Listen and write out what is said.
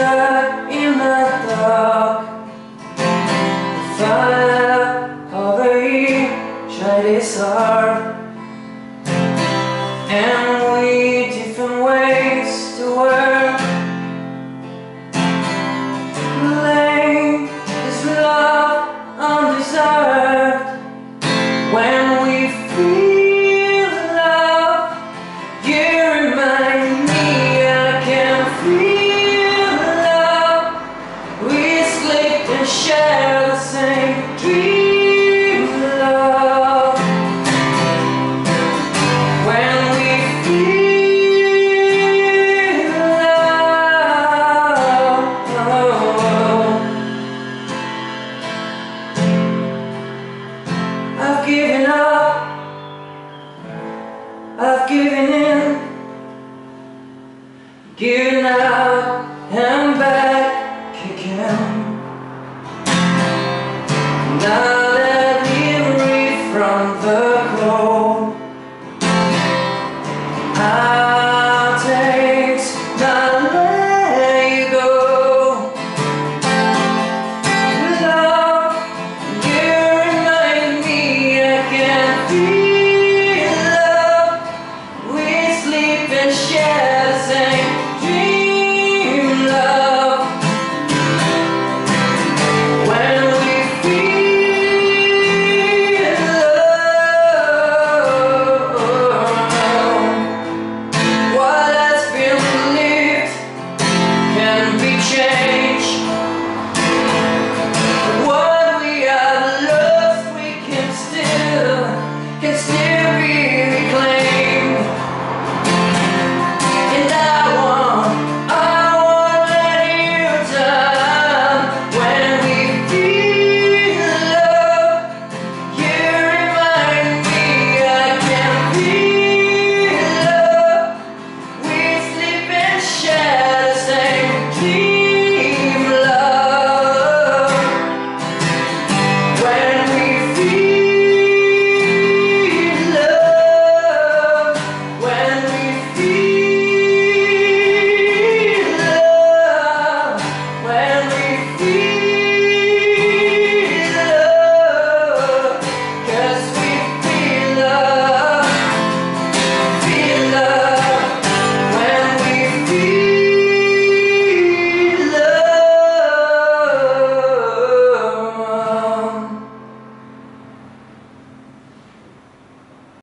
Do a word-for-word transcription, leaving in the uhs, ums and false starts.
stare in the dark. The fire of the child is hard, and we different ways to work. Blame is love undeserved. When we feel love, you remind me I can feel love. We sleep and share the same dream. I've given up, I've given in, given out and back again. Now that I'm free from the cold, I'll take my let go. Love, you remind me I can feel love. We sleep and share.